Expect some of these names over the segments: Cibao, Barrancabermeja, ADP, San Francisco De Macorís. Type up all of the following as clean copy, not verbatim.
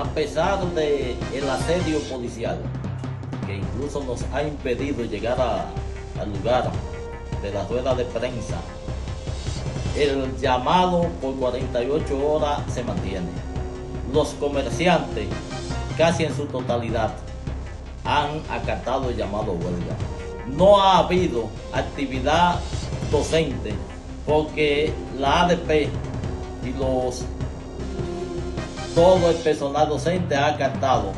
a pesar del asedio policial, que incluso nos ha impedido llegar al lugar de la rueda de prensa, el llamado por 48 horas se mantiene. Los comerciantes, casi en su totalidad, han acatado el llamado huelga. No ha habido actividad docente porque la ADP y todo el personal docente ha acatado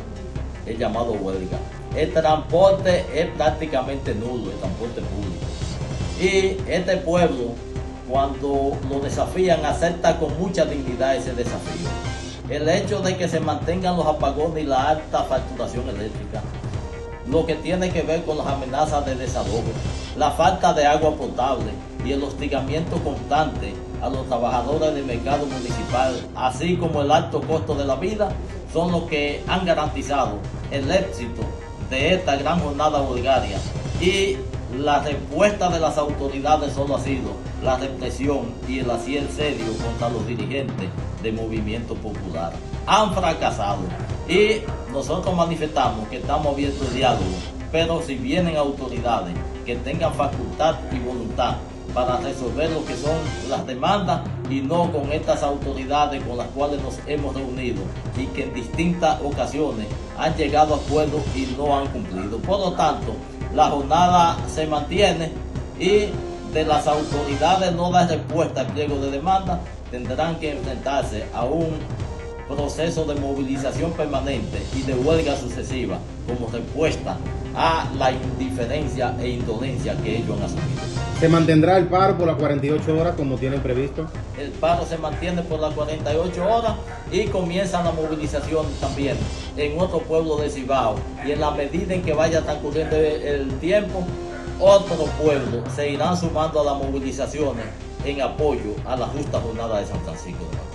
el llamado huelga. El transporte es prácticamente nulo, el transporte público. Y este pueblo, cuando lo desafían, acepta con mucha dignidad ese desafío. El hecho de que se mantengan los apagones y la alta facturación eléctrica, lo que tiene que ver con las amenazas de desahogo, la falta de agua potable y el hostigamiento constante a los trabajadores del mercado municipal, así como el alto costo de la vida, son los que han garantizado el éxito de esta gran jornada huelgaria. Y la respuesta de las autoridades solo ha sido la represión y el asedio contra los dirigentes del movimiento popular. Han fracasado y nosotros manifestamos que estamos abiertos al diálogo, pero si vienen autoridades que tengan facultad y voluntad para resolver lo que son las demandas, y no con estas autoridades con las cuales nos hemos reunido y que en distintas ocasiones han llegado a acuerdos y no han cumplido. Por lo tanto, la jornada se mantiene y de las autoridades no dar respuesta al pliego de demanda, tendrán que enfrentarse a un proceso de movilización permanente y de huelga sucesiva como respuesta a la indiferencia e indolencia que ellos han asumido. ¿Se mantendrá el paro por las 48 horas como tienen previsto? El paro se mantiene por las 48 horas y comienza la movilización también en otro pueblo de Cibao, y en la medida en que vaya transcurriendo el tiempo, otros pueblos se irán sumando a las movilizaciones en apoyo a la justa jornada de San Francisco de Macorís.